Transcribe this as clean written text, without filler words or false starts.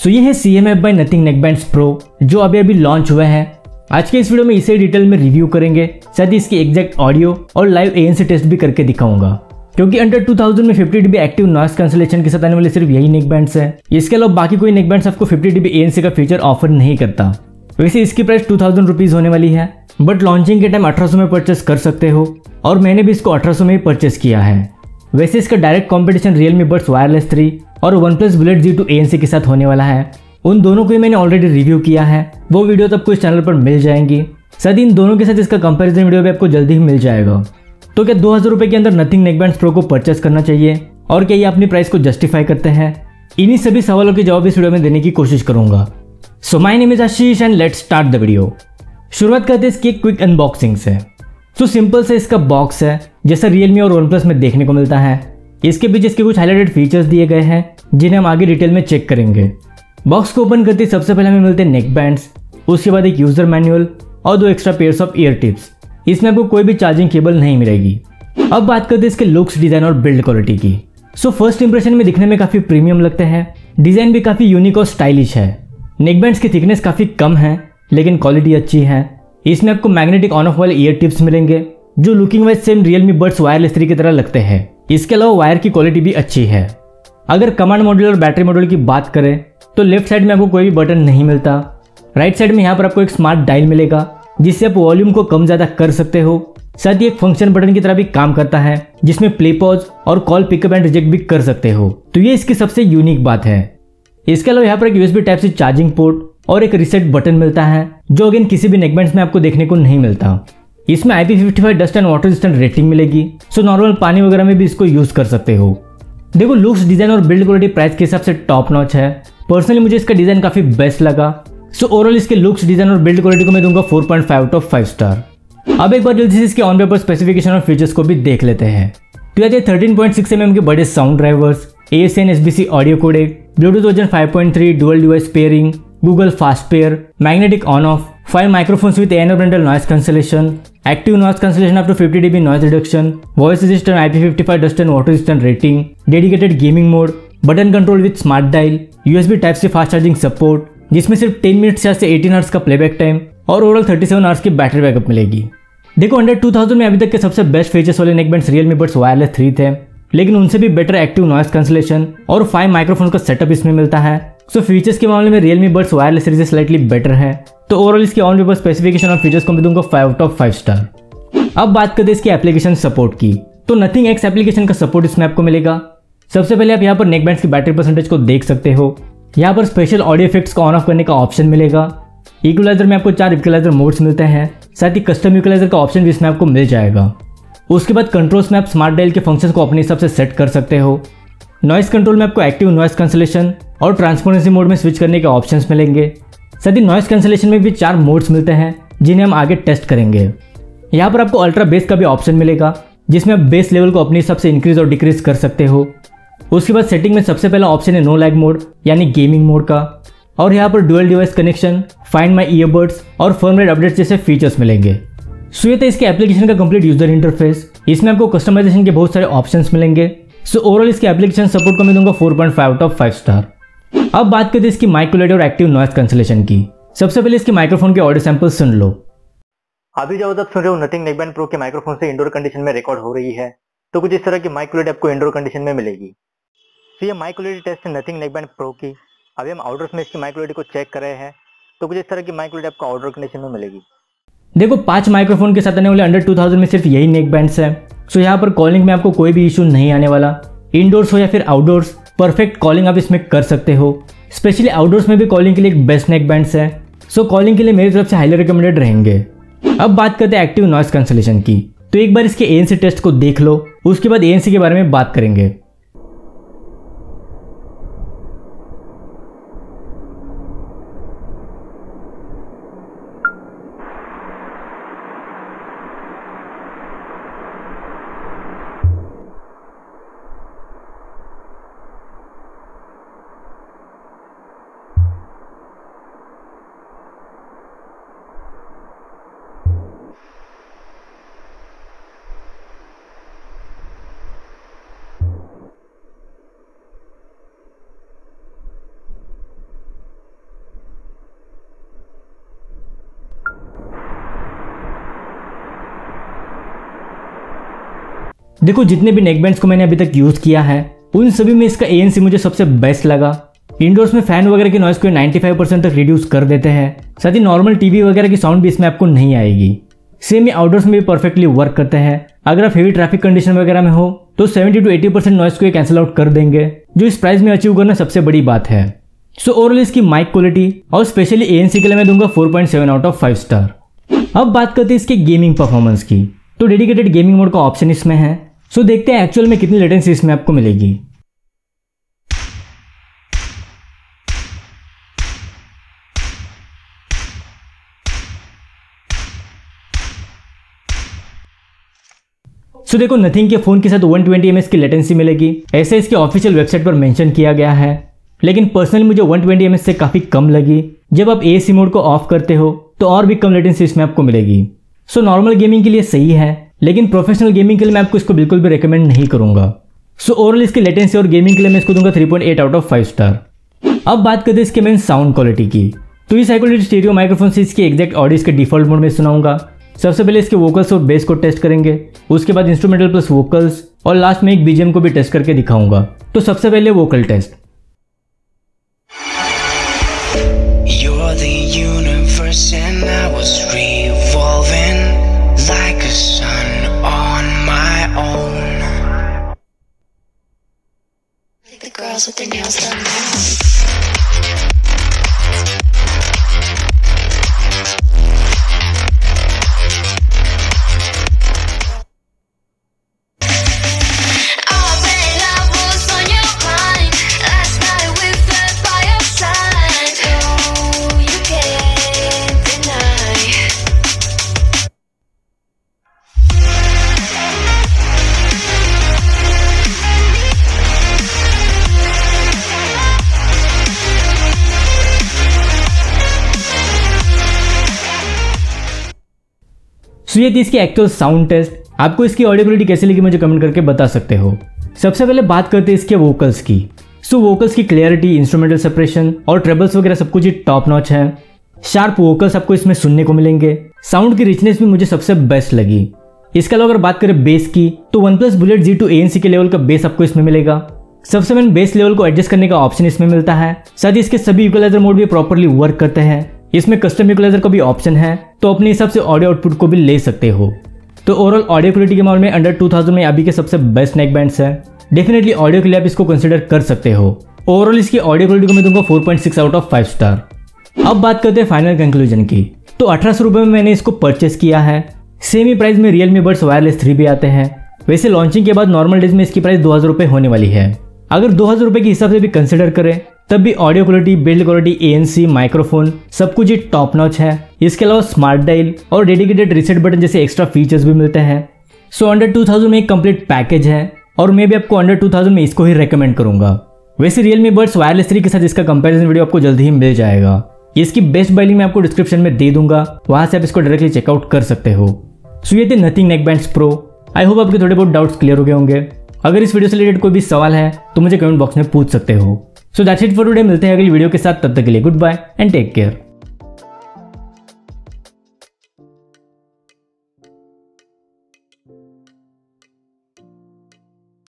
सो ये है CMF by Nothing Neckbands Pro जो अभी लॉन्च हुए हैं। आज के इस वीडियो में इसे डिटेल में रिव्यू करेंगे, साथ ही इसकी एग्जैक्ट ऑडियो और लाइव ANC टेस्ट भी करके दिखाऊंगा, क्योंकि अंडर 2000 में 50 dB एक्टिव नॉइस कैंसिलेशन के साथ आने वाले सिर्फ यही नेकबैंड्स हैं। इसके अलावा बाकी कोई नेकबैंड्स आपको 50 dB ANC का फीचर ऑफर नहीं करता। वैसे इसकी प्राइस 2000 रुपीज़ होने वाली है, बट लॉन्चिंग के टाइम 1800 में परचेस कर सकते हो और मैंने भी इसको 1800 में ही परचेस किया है। वैसे इसका direct competition Realme Buds Wireless 3 और OnePlus Bullets G ANC के साथ होने वाला है। उन दोनों को ही मैंने ऑलरेडी रिव्यू किया है, वो वीडियो तो आपको इस चैनल पर मिल जाएंगी, साथ ही इन दोनों के साथ इसका कंपैरिजन वीडियो भी आपको जल्दी ही मिल जाएगा। तो क्या 2000 रुपये के अंदर Nothing Neckbands Pro को परचेस करना चाहिए और क्या ये अपनी प्राइस को जस्टिफाई करते हैं? इन्हीं सभी सवालों के जवाब इस वीडियो में देने की कोशिश करूंगा। So my name is Ashish and let's start the video. शुरुआत करते हैं इसकी क्विक अनबॉक्सिंग से। तो सिंपल से इसका बॉक्स है जैसा Realme और OnePlus में देखने को मिलता है। इसके पीछे इसके कुछ हाईलाइटेड फीचर्स दिए गए हैं जिन्हें हम आगे डिटेल में चेक करेंगे। बॉक्स को ओपन करते सबसे पहले हमें मिलते हैं नेक बैंड्स, उसके बाद एक यूज़र मैनुअल और दो extra pairs of ear tips. इसमें आपको कोई भी चार्जिंग केबल नहीं मिलेगी। अब बात करते हैं इसके लुक्स, डिज़ाइन और बिल्ड क्वालिटी की। सो फर्स्ट इंप्रेशन में दिखने में काफ़ी प्रीमियम लगते हैं, डिज़ाइन भी काफ़ी यूनिक और स्टाइलिश है। नेकबैंड्स की थिकनेस काफ़ी कम है लेकिन क्वालिटी अच्छी है। इसमें आपको मैग्नेटिक ऑन ऑफ वाले ईयर टिप्स मिलेंगे जो looking wise same Realme Buds Wireless 3 की तरह लगते हैं। इसके अलावा वायर की क्वालिटी भी अच्छी है। अगर कमांड मॉड्यूल और बैटरी मॉड्यूल की बात करें तो लेफ्ट साइड में आपको कोई भी बटन नहीं मिलता। राइट साइड में यहाँ पर आपको एक स्मार्ट डायल मिलेगा जिससे आप वॉल्यूम को कम ज़्यादा कर सकते हो। साथ ही एक फंक्शन बटन की तरह भी काम करता है जिसमें प्ले पॉज और कॉल पिकअप एंड रिजेक्ट भी कर सकते हो, तो ये इसकी सबसे यूनिक बात है। इसके अलावा यहाँ पर एक USB type C charging port और एक रिसेट बटन मिलता है जो अगेन किसी भी नेकबैंड्स में आपको देखने को नहीं मिलता। इसमें IP55 dust and water resistant rating मिलेगी, सो नॉर्मल पानी वगैरह में भी इसको यूज़ कर सकते हो। देखो लुक्स, डिज़ाइन और बिल्ड क्वालिटी प्राइस के हिसाब से टॉप नॉच है। पर्सनली मुझे इसका डिज़ाइन काफ़ी बेस्ट लगा, सो ओवरऑल इसके लुक्स, डिज़ाइन और बिल्ड क्वालिटी को मैं दूंगा 4.5/5 स्टार। अब एक बार जल्दी से इसके ऑन पेपर स्पेसिफिकेशन और फीचर्स को भी देख लेते हैं। तो याद है 13.6mm के बड़े sound drivers, ASN SBC audio codec, Bluetooth version 5.3, dual device pairing, Google fast pair, magnetic on off, 5 microphones with environmental noise cancellation, active noise cancellation up to 50 dB noise reduction, voice assistant, IP55 dust and water resistant rating, dedicated gaming mode, button control with smart dial, USB type C fast charging support जिसमें सिर्फ 10 minute से 18 hours का playback time और overall 37 hours की battery backup मिलेगी। देखो under 2000 में अभी तक के सबसे बेस्ट फीचर्स वाले नेकबैंड्स Realme Buds Wireless 3 थे, लेकिन उनसे भी बेटर एक्टिव नॉइस कैंसिलेशन और 5 माइक्रोफोन का सेटअप इसमें मिलता है। सो फीचर्स के मामले में Realme Buds Wireless 3 से स्लाइटली बेटर है। तो ओवरऑल इसके ऑन पेपर स्पेसिफिकेशन और फीचर्स को मैं दूंगा 5/5 स्टार। अब बात करते हैं इसके एप्लीकेशन सपोर्ट की। तो Nothing X एप्लीकेशन का सपोर्ट इसमें आपको मिलेगा। सबसे पहले आप यहाँ पर नेकबैंड्स की बैटरी परसेंटेज को देख सकते हो। यहाँ पर स्पेशल ऑडियो इफेक्ट्स को ऑन ऑफ करने का ऑप्शन मिलेगा। इक्वलाइजर में आपको 4 इक्वलाइजर मोड्स मिलते हैं, साथ ही कस्टम इक्वलाइजर का ऑप्शन भी इसमें आपको मिल जाएगा। उसके बाद कंट्रोल्स में आप स्मार्ट डायल के फंक्शन को अपने हिसाब से सेट कर सकते हो। नॉइस कंट्रोल में आपको एक्टिव नॉइस कैंसिलेशन और ट्रांसपेरेंसी मोड में स्विच करने के ऑप्शंस मिलेंगे। साथ ही नॉइस कैंसिलेशन में भी 4 मोड्स मिलते हैं जिन्हें हम आगे टेस्ट करेंगे। यहाँ पर आपको अल्ट्रा बेस का भी ऑप्शन मिलेगा जिसमें आप बेस लेवल को अपने हिसाब से इंक्रीज और डिक्रीज कर सकते हो। उसके बाद सेटिंग में सबसे पहला ऑप्शन है नो लैग मोड यानी गेमिंग मोड का, और यहाँ पर dual device connection, find my earbuds और फर्मवेयर अपडेट्स जैसे फीचर्स मिलेंगे। सो ये था इसके एप्लीकेशन का कंप्लीट यूजर इंटरफेस। इसमें आपको कस्टमाइजेशन के बहुत सारे ऑप्शंस मिलेंगे। सो ओवरऑल इसके एप्लीकेशन सपोर्ट को मैं दूंगा 4.5/5 स्टार। अब बात करते हैं इसकी माइक क्वालिटी और एक्टिव नॉइस कैंसिलेशन की। सबसे पहले इसके माइक्रोफोन के ऑडियो सैंपल सुन लो। अभी जब आप सुन रहे हो Nothing Neckband Pro के माइक्रोफोन से इंडोर कंडीशन में रिकॉर्ड हो रही है, तो कुछ इस तरह की माइक क्वालिटी आपको इंडोर कंडीशन में मिलेगी। तो ये माइक क्वालिटी टेस्ट है Nothing Neckband Pro की। अभी हम आउटडोर में इसकी माइक क्वालिटी को चेक कर रहे हैं, तो कुछ इस तरह की माइक क्वालिटी आपको आउटडोर कंडीशन में मिलेगी। देखो 5 माइक्रोफोन के साथ आने वाले अंडर 2000 में सिर्फ यही नेकबैंड्स है। सो यहाँ पर कॉलिंग में आपको कोई भी इशू नहीं आने वाला। इंडोर्स हो या फिर आउटडोर्स, परफेक्ट कॉलिंग आप इसमें कर सकते हो। स्पेशली आउटडोर्स में भी कॉलिंग के लिए एक बेस्ट नेकबैंड्स है। सो कॉलिंग के लिए मेरी तरफ से हाईली रिकमेंडेड रहेंगे। अब बात करते हैं एक्टिव नॉइस कैंसिलेशन की। तो एक बार इसके ANC टेस्ट को देख लो, उसके बाद ANC के बारे में बात करेंगे। देखो जितने भी नेकबैंड्स को मैंने अभी तक यूज़ किया है उन सभी में इसका ANC मुझे सबसे बेस्ट लगा। इंडोर्स में फैन वगैरह की नॉइज़ को 95% तक रिड्यूस कर देते हैं, साथ ही नॉर्मल टीवी वगैरह की साउंड भी इसमें आपको नहीं आएगी। सेम ये आउटडोर्स में भी परफेक्टली वर्क करते हैं। अगर आप हेवी ट्रैफिक कंडीशन वगैरह में हो तो 70 to 80% नॉइज़ को ये कैंसिल आउट कर देंगे, जो इस प्राइस में अचीव करना सबसे बड़ी बात है। सो ओवरऑल इसकी माइक क्वालिटी और स्पेशली ANC के लिए मैं दूंगा 4.7 out of 5 स्टार। अब बात करते हैं इसके गेमिंग परफॉर्मेंस की, तो डेडिकेटेड गेमिंग मोड का ऑप्शन इसमें है। सो देखते हैं एक्चुअल में कितनी लेटेंसी इसमें आपको मिलेगी। तो देखो नथिंग के फोन के साथ 120 ms की लेटेंसी मिलेगी, ऐसे इसके ऑफिशियल वेबसाइट पर मेंशन किया गया है, लेकिन पर्सनली मुझे 120 ms से काफी कम लगी। जब आप AC मोड को ऑफ करते हो तो और भी कम लेटेंसी इसमें आपको मिलेगी। सो नॉर्मल गेमिंग के लिए सही है, लेकिन प्रोफेशनल गेमिंग के लिए मैं आपको इसको बिल्कुल भी रिकमेंड नहीं करूंगा। सो ओवरऑल इसकी लेटेंसी और गेमिंग के लिए मैं इसको दूंगा 3.8 out of 5 स्टार। अब बात करते हैं इसके मेन साउंड क्वालिटी की, तो इस हाई क्वालिटी स्टीरियो माइक्रोफोन से इसकी एग्जैक्ट ऑडियो इसके डिफॉल्ट मोड में सुनाऊंगा। सबसे पहले इसके वोकल्स और बेस को टेस्ट करेंगे, उसके बाद इंस्ट्रूमेंटल प्लस वोकल्स और लास्ट में एक BGM को भी टेस्ट करके दिखाऊंगा। तो सबसे पहले vocal test. You're the universe and I was revolving like a sun on my own. Like the girls with their nails done now. So ये थी इसकी एक्चुअल साउंड टेस्ट। आपको इसकी ऑडियो क्वालिटी कैसी लगी मुझे कमेंट करके बता सकते हो। सबसे पहले बात करते हैं इसके वोकल्स की। सो वोकल्स की क्लियरिटी, इंस्ट्रूमेंटल सेपरेशन और ट्रेबल्स वगैरह सब कुछ ही टॉप नॉच है। शार्प वोकल्स आपको इसमें सुनने को मिलेंगे। साउंड की रिचनेस भी मुझे सबसे बेस्ट लगी। इसके अलावा अगर बात करें बेस की, तो OnePlus Bullets G2 ANC के लेवल का बेस आपको इसमें मिलेगा। सबसे मेन बेस लेवल को एडजस्ट करने का ऑप्शन इसमें मिलता है, साथ ही इसके सभी इक्वलाइजर मोड भी प्रॉपरली वर्क करते हैं। इसमें कस्टम इक्वलाइजर का भी ऑप्शन है, तो अपने हिसाब से ऑडियो आउटपुट को भी ले सकते हो। तो ओवरऑल ऑडियो क्वालिटी के मामले में अंडर 2000 में अभी के सबसे बेस्ट नेकबैंड्स हैं। डेफिनेटली ऑडियो के लिए आप इसको कंसिडर कर सकते हो। ओवरऑल इसकी ऑडियो क्वालिटी को मैं दूंगा 4.6 आउट ऑफ 5 स्टार। अब बात करते हैं फाइनल कंक्लूजन की, तो 1800 में मैंने इसको परचेस किया है। सेम ही प्राइस में Realme Buds Wireless 3 भी आते हैं। वैसे लॉन्चिंग के बाद नॉर्मल डेज में इसकी प्राइस 2000 होने वाली है। अगर 2000 के हिसाब से भी कंसिडर करें तब भी audio quality, build quality, ANC, microphone सब कुछ ही टॉप नॉच है। इसके अलावा स्मार्ट डायल और डेडिकेटेड रीसेट बटन जैसे एक्स्ट्रा फीचर्स भी मिलते हैं। सो अंडर 2000 में एक कंप्लीट पैकेज है और मैं भी आपको अंडर 2000 में इसको ही रेकमेंड करूंगा। वैसे Realme Buds Wireless 3 के साथ इसका कंपेरिजन वीडियो आपको जल्द ही मिल जाएगा। इसकी बेस्ट बाय लिंक मैं आपको डिस्क्रिप्शन में दे दूंगा, वहां से आप इसको डायरेक्टली चेकआउट कर सकते हो। सो ये थे Nothing Neckbands Pro। I hope आपके थोड़े बहुत डाउट्स क्लियर हो गए होंगे। अगर इस वीडियो से रिलेटेड कोई भी सवाल है तो मुझे कमेंट बॉक्स में पूछ सकते हो। So that's it for today. मिलते हैं अगली वीडियो के साथ, तब तक के लिए good bye and take care.